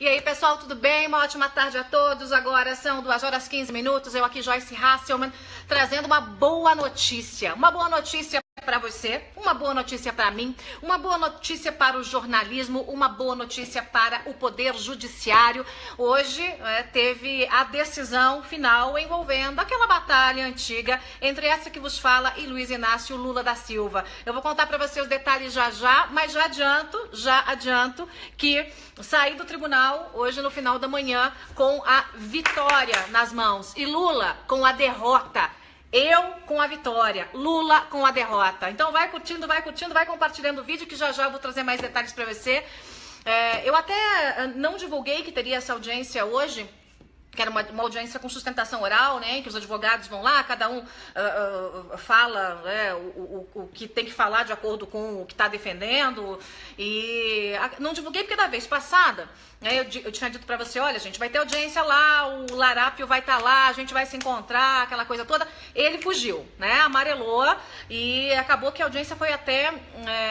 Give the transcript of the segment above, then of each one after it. E aí, pessoal, tudo bem? Uma ótima tarde a todos. Agora são 2h15, eu aqui, Joice Hasselmann, trazendo uma boa notícia. Uma boa notícia para você, uma boa notícia para mim, uma boa notícia para o jornalismo, uma boa notícia para o Poder Judiciário. Hoje teve a decisão final envolvendo aquela batalha antiga entre essa que vos fala e Luiz Inácio Lula da Silva. Eu vou contar para você os detalhes já, mas já adianto que saí do tribunal hoje no final da manhã com a vitória nas mãos e Lula com a derrota. Eu com a vitória, Lula com a derrota. Então vai curtindo, vai compartilhando o vídeo que já eu vou trazer mais detalhes para você. Eu até não divulguei que teria essa audiência hoje, que era uma audiência com sustentação oral, né, que os advogados vão lá, cada um fala o que tem que falar de acordo com o que está defendendo. E não divulguei porque da vez passada eu tinha dito para você, olha, gente, vai ter audiência lá, o Larápio vai estar lá, a gente vai se encontrar, aquela coisa toda. Ele fugiu, né, amarelou, e acabou que a audiência foi até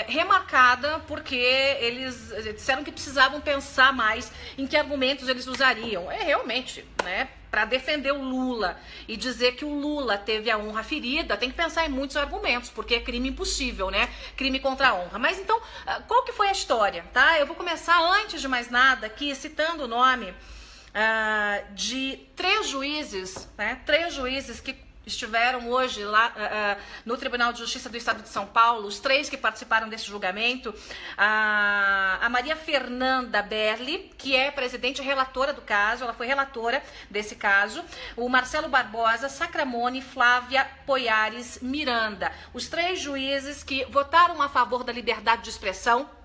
remarcada, porque eles disseram que precisavam pensar mais em que argumentos eles usariam. É realmente, né, para defender o Lula e dizer que o Lula teve a honra ferida, tem que pensar em muitos argumentos, porque é crime impossível, né? Crime contra a honra. Mas então, qual que foi a história, tá? Eu vou começar, antes de mais nada, aqui citando o nome de três juízes, né? Três juízes que estiveram hoje lá no Tribunal de Justiça do Estado de São Paulo, os três que participaram desse julgamento. A Maria Fernanda Belli, que é presidente relatora do caso, ela foi relatora desse caso. O Marcelo Barbosa Sacramone, Flávia Poiares Miranda. Os três juízes que votaram a favor da liberdade de expressão,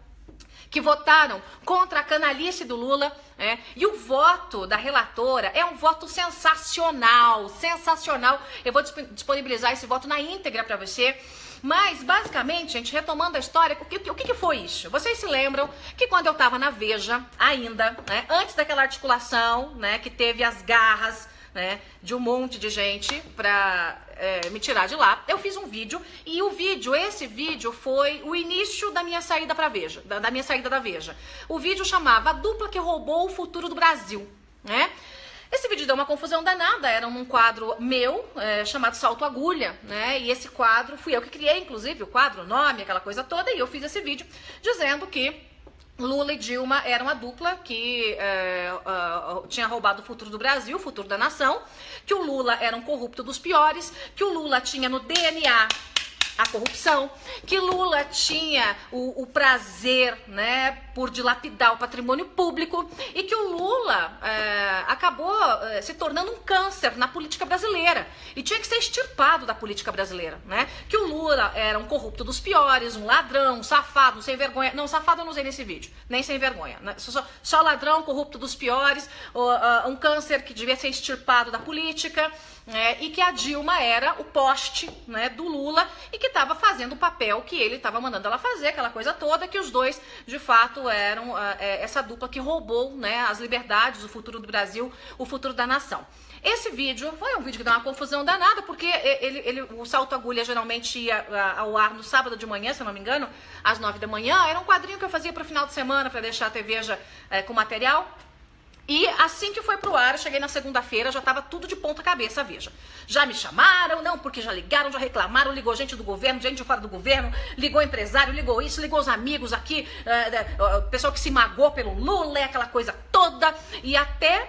que votaram contra a canalice do Lula, né? E o voto da relatora é um voto sensacional, sensacional. Eu vou disponibilizar esse voto na íntegra para você. Mas, basicamente, gente, retomando a história, o que foi isso? Vocês se lembram que quando eu estava na Veja, ainda, né, antes daquela articulação, né, que teve as garras, né, de um monte de gente para me tirar de lá, eu fiz um vídeo, e esse vídeo foi o início da minha saída para Veja, da minha saída da Veja. O vídeo chamava "A Dupla que Roubou o Futuro do Brasil", né? Esse vídeo deu uma confusão danada, era um quadro meu, chamado Salto Agulha, né? E esse quadro fui eu que criei, inclusive, o quadro, o nome, aquela coisa toda, e eu fiz esse vídeo dizendo que Lula e Dilma eram a dupla que tinha roubado o futuro do Brasil, o futuro da nação, que o Lula era um corrupto dos piores, que o Lula tinha no DNA a corrupção, que Lula tinha o prazer, né, por dilapidar o patrimônio público, e que o Lula acabou se tornando um câncer na política brasileira e tinha que ser extirpado da política brasileira, né? Que o Lula era um corrupto dos piores, um ladrão, um safado, um sem vergonha. Não, safado eu não usei nesse vídeo, nem sem vergonha, né? Só ladrão, corrupto dos piores, um câncer que devia ser extirpado da política. E que a Dilma era o poste, né, do Lula, e que estava fazendo o papel que ele estava mandando ela fazer, aquela coisa toda, que os dois, de fato, eram essa dupla que roubou, né, as liberdades, o futuro do Brasil, o futuro da nação. Esse vídeo foi um vídeo que deu uma confusão danada, porque o Salto Agulha geralmente ia ao ar no sábado de manhã, se eu não me engano, às 9 da manhã, era um quadrinho que eu fazia para o final de semana, para deixar a TV já, com material. E assim que foi pro ar, eu cheguei na segunda-feira, já tava tudo de ponta cabeça, Veja. Já me chamaram, não, porque já ligaram, já reclamaram, ligou gente do governo, gente de fora do governo, ligou empresário, ligou isso, ligou os amigos aqui, o pessoal que se magoou pelo Lula, aquela coisa toda. E até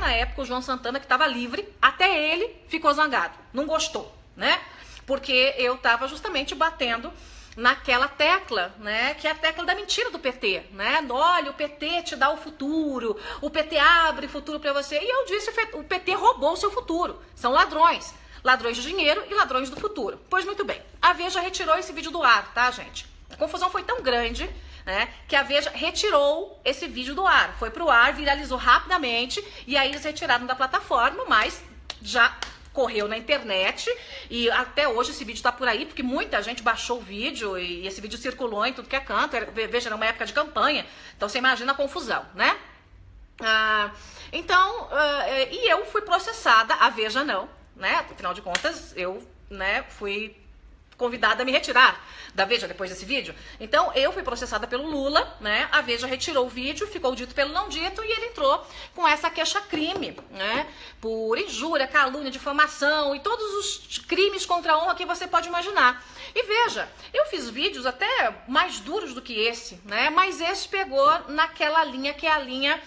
na época, o João Santana, que tava livre, até ele ficou zangado, não gostou, né? Porque eu tava justamente batendo naquela tecla, né, que é a tecla da mentira do PT, né? Olha, o PT te dá o futuro, o PT abre futuro para você. E eu disse, o PT roubou o seu futuro, são ladrões, ladrões de dinheiro e ladrões do futuro. Pois muito bem, a Veja retirou esse vídeo do ar, tá, gente? A confusão foi tão grande, né, que a Veja retirou esse vídeo do ar, foi pro ar, viralizou rapidamente, e aí eles retiraram da plataforma, mas já correu na internet, e até hoje esse vídeo tá por aí, porque muita gente baixou o vídeo, e esse vídeo circulou em tudo que é canto. Veja, era uma época de campanha, então você imagina a confusão, né? E eu fui processada, a Veja não, né? Afinal de contas, eu, né, fui convidada a me retirar da Veja depois desse vídeo. Então, eu fui processada pelo Lula, né? A Veja retirou o vídeo, ficou dito pelo não dito, e ele entrou com essa queixa-crime, né? Por injúria, calúnia, difamação e todos os crimes contra a honra que você pode imaginar. E veja, eu fiz vídeos até mais duros do que esse, né? Mas esse pegou naquela linha que é a linha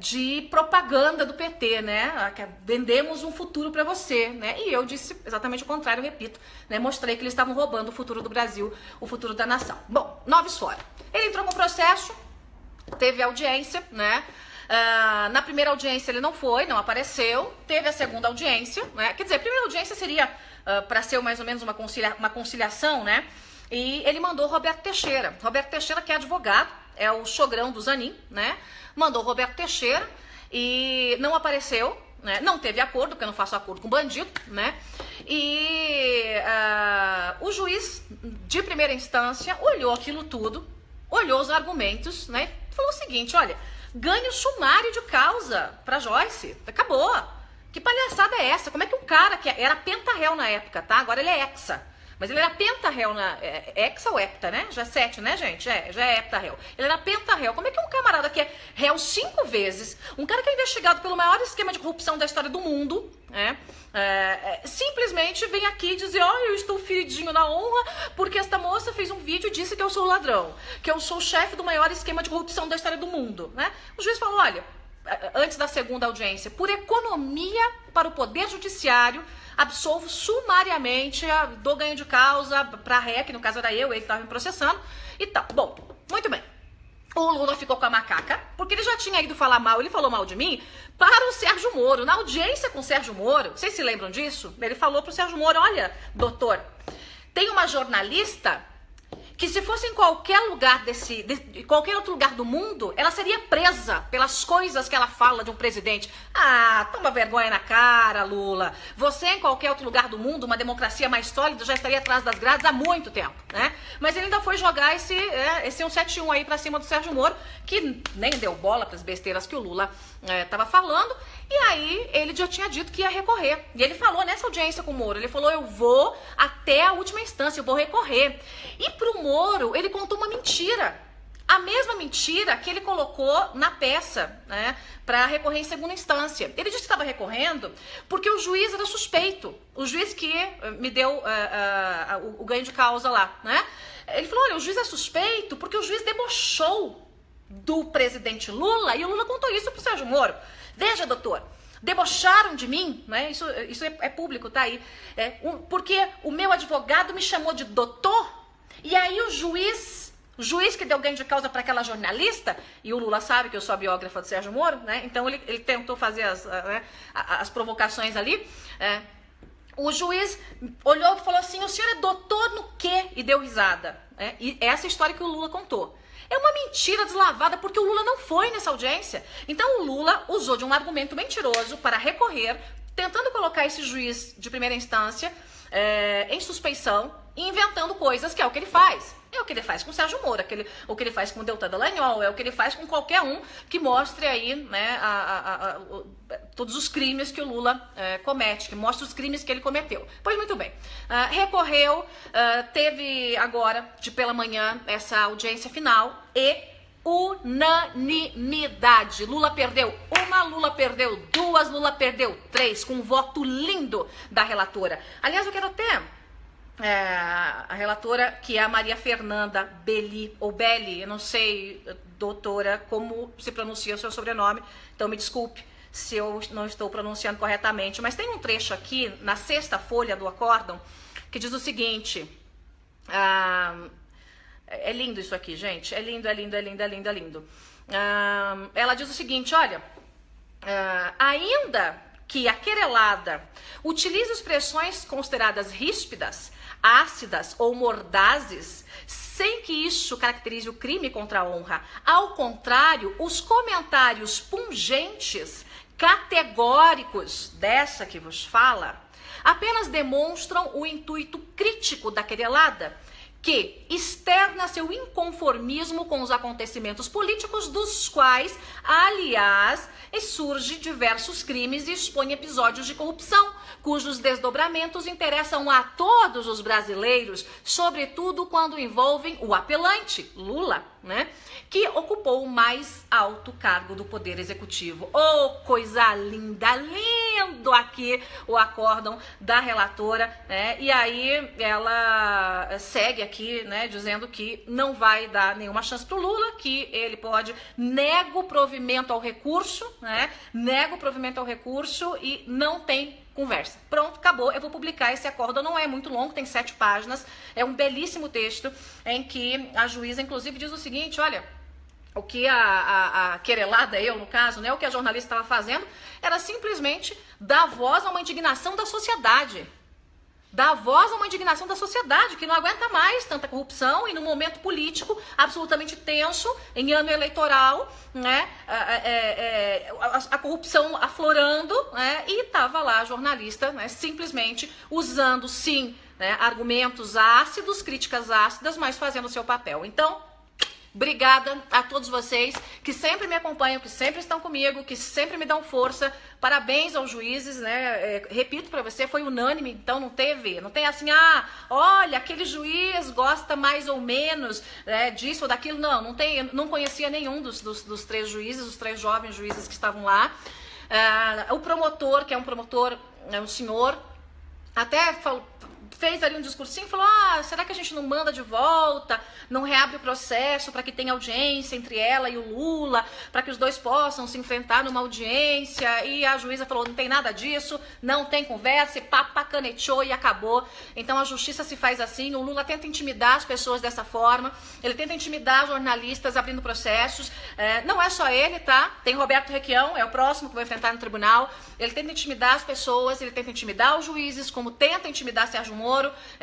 de propaganda do PT, né? Vendemos um futuro para você, né? E eu disse exatamente o contrário, repito, né? Mostrei que eles estavam roubando o futuro do Brasil, o futuro da nação. Bom, noves fora. Ele entrou com o processo, teve audiência, né? Na primeira audiência ele não foi, não apareceu. Teve a segunda audiência, né? Quer dizer, a primeira audiência seria para ser mais ou menos uma conciliação, né? E ele mandou Roberto Teixeira. Roberto Teixeira, que é advogado, é o sogrão do Zanin, né? Mandou Roberto Teixeira e não apareceu, né? Não teve acordo, porque eu não faço acordo com bandido, né? E o juiz de primeira instância olhou aquilo tudo, olhou os argumentos, né? E falou o seguinte: olha, ganha o sumário de causa pra Joice, acabou. Que palhaçada é essa? Como é que um cara que era pentarréu na época, tá? Agora ele é hexa. Mas ele era pentarréu, hexa ou hepta, né? Já é 7, né, gente? Já é heptarréu. Ele era pentarréu. Como é que um camarada que é réu 5 vezes, um cara que é investigado pelo maior esquema de corrupção da história do mundo, né? Simplesmente vem aqui dizer: ó, eu estou feridinho na honra porque esta moça fez um vídeo e disse que eu sou ladrão, que eu sou o chefe do maior esquema de corrupção da história do mundo, né? O juiz falou: olha, antes da segunda audiência, por economia para o Poder Judiciário, absolvo sumariamente, dou ganho de causa pra ré, que no caso era eu, ele estava me processando e tal. Bom, muito bem. O Lula ficou com a macaca, porque ele já tinha ido falar mal, ele falou mal de mim, para o Sérgio Moro. Na audiência com o Sérgio Moro, vocês se lembram disso? Ele falou pro Sérgio Moro: olha, doutor, tem uma jornalista que, se fosse em qualquer lugar qualquer outro lugar do mundo, ela seria presa pelas coisas que ela fala de um presidente. Ah, toma vergonha na cara, Lula. Você, em qualquer outro lugar do mundo, uma democracia mais sólida, já estaria atrás das grades há muito tempo, né? Mas ele ainda foi jogar esse 171 aí pra cima do Sérgio Moro, que nem deu bola pras besteiras que o Lula tava falando. E aí ele já tinha dito que ia recorrer. E ele falou nessa audiência com o Moro, ele falou: eu vou até a última instância, eu vou recorrer. E pro Moro, ele contou uma mentira, a mesma mentira que ele colocou na peça, né, para recorrer em segunda instância. Ele disse que estava recorrendo porque o juiz era suspeito, o juiz que me deu o ganho de causa lá, né? Ele falou: olha, o juiz é suspeito porque o juiz debochou do presidente Lula, e o Lula contou isso pro Sérgio Moro. Veja, doutor, debocharam de mim, né? Isso é público, tá aí. Porque o meu advogado me chamou de doutor. E aí o juiz que deu ganho de causa para aquela jornalista, e o Lula sabe que eu sou a biógrafa do Sérgio Moro, né? Então ele tentou fazer as provocações ali. O juiz olhou e falou assim: o senhor é doutor no quê? E deu risada. E essa é a história que o Lula contou. É uma mentira deslavada, porque o Lula não foi nessa audiência. Então o Lula usou de um argumento mentiroso para recorrer, tentando colocar esse juiz de primeira instância em suspeição, inventando coisas, que é o que ele faz. É o que ele faz com o Sérgio Moro, o que ele faz com o Deltan Dallagnol, é o que ele faz com qualquer um que mostre aí, né, todos os crimes que o Lula comete, que mostre os crimes que ele cometeu. Pois muito bem, recorreu, teve agora, pela manhã, essa audiência final e unanimidade. Lula perdeu uma, Lula perdeu duas, Lula perdeu 3, com um voto lindo da relatora. Aliás, eu quero até... a relatora, que é a Maria Fernanda Belli, ou Belli, eu não sei, doutora, como se pronuncia o seu sobrenome, então me desculpe se eu não estou pronunciando corretamente, mas tem um trecho aqui, na 6ª folha do acórdão, que diz o seguinte, é lindo isso aqui, gente, é lindo. Ela diz o seguinte: olha, ainda que a querelada utilize expressões consideradas ríspidas, ácidas ou mordazes, sem que isso caracterize o crime contra a honra. Ao contrário, os comentários pungentes, categóricos dessa que vos fala, apenas demonstram o intuito crítico da querelada, que externa seu inconformismo com os acontecimentos políticos, dos quais, aliás, surge diversos crimes e expõe episódios de corrupção, cujos desdobramentos interessam a todos os brasileiros, sobretudo quando envolvem o apelante, Lula, né, que ocupou o mais alto cargo do Poder Executivo. Oh, coisa linda, lindo aqui o acórdão da relatora, né, e aí ela segue aqui, né, dizendo que não vai dar nenhuma chance pro Lula, que ele pode, nega o provimento ao recurso, né, nega o provimento ao recurso e não tem conversa. Pronto, acabou. Eu vou publicar esse acordo, não é muito longo, tem 7 páginas, é um belíssimo texto em que a juíza, inclusive, diz o seguinte, olha, o que a querelada, eu no caso, né, o que a jornalista estava fazendo era simplesmente dar voz a uma indignação da sociedade. Dá voz a uma indignação da sociedade, que não aguenta mais tanta corrupção e num momento político absolutamente tenso, em ano eleitoral, né, a corrupção aflorando, né, e estava lá a jornalista, né, simplesmente usando, sim, né, argumentos ácidos, críticas ácidas, mas fazendo o seu papel. Então, obrigada a todos vocês que sempre me acompanham, que sempre estão comigo, que sempre me dão força. Parabéns aos juízes, né? Repito para você, foi unânime, então não tem assim, ah, olha, aquele juiz gosta mais ou menos, né, disso ou daquilo. Não tem, não conhecia nenhum dos 3 juízes, os 3 jovens juízes que estavam lá. O promotor, que é um promotor, é um senhor, até falou, fez ali um discursinho e falou, ah, será que a gente não manda de volta, não reabre o processo para que tenha audiência entre ela e o Lula, para que os dois possam se enfrentar numa audiência? E a juíza falou, não tem nada disso, não tem conversa, e papa caneteou e acabou. Então a justiça se faz assim, o Lula tenta intimidar as pessoas dessa forma, ele tenta intimidar jornalistas abrindo processos, não é só ele, tá? Tem Roberto Requião, é o próximo que vai enfrentar no tribunal, ele tenta intimidar as pessoas, ele tenta intimidar os juízes, como tenta intimidar Sérgio Moro,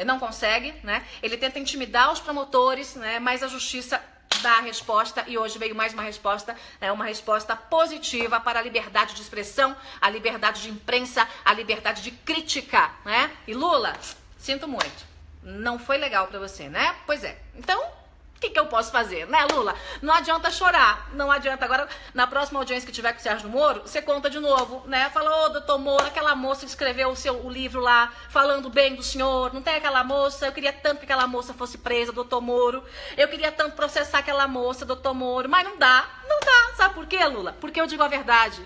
não consegue, né? Ele tenta intimidar os promotores, né? Mas a justiça dá a resposta, e hoje veio mais uma resposta, né? Uma resposta positiva para a liberdade de expressão, a liberdade de imprensa, a liberdade de crítica, né? E Lula, sinto muito, não foi legal para você, né? Pois é, então... O que eu posso fazer, né, Lula? Não adianta chorar, não adianta. Agora, na próxima audiência que tiver com o Sérgio Moro, você conta de novo, né? Fala, ô, doutor Moro, aquela moça que escreveu o livro lá, falando bem do senhor, não tem aquela moça? Eu queria tanto que aquela moça fosse presa, doutor Moro. Eu queria tanto processar aquela moça, doutor Moro. Mas não dá, não dá. Sabe por quê, Lula? Porque eu digo a verdade.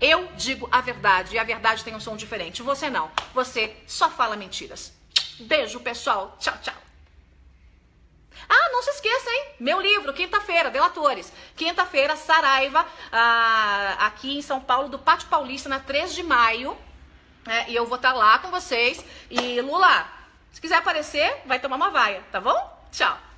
Eu digo a verdade, e a verdade tem um som diferente. Você não. Você só fala mentiras. Beijo, pessoal. Tchau, tchau. Ah, não se esqueça, hein? Meu livro, quinta-feira, Delatores. Quinta-feira, Saraiva, aqui em São Paulo, do Pátio Paulista, na 3 de maio. E eu vou estar lá com vocês. E Lula, se quiser aparecer, vai tomar uma vaia, tá bom? Tchau.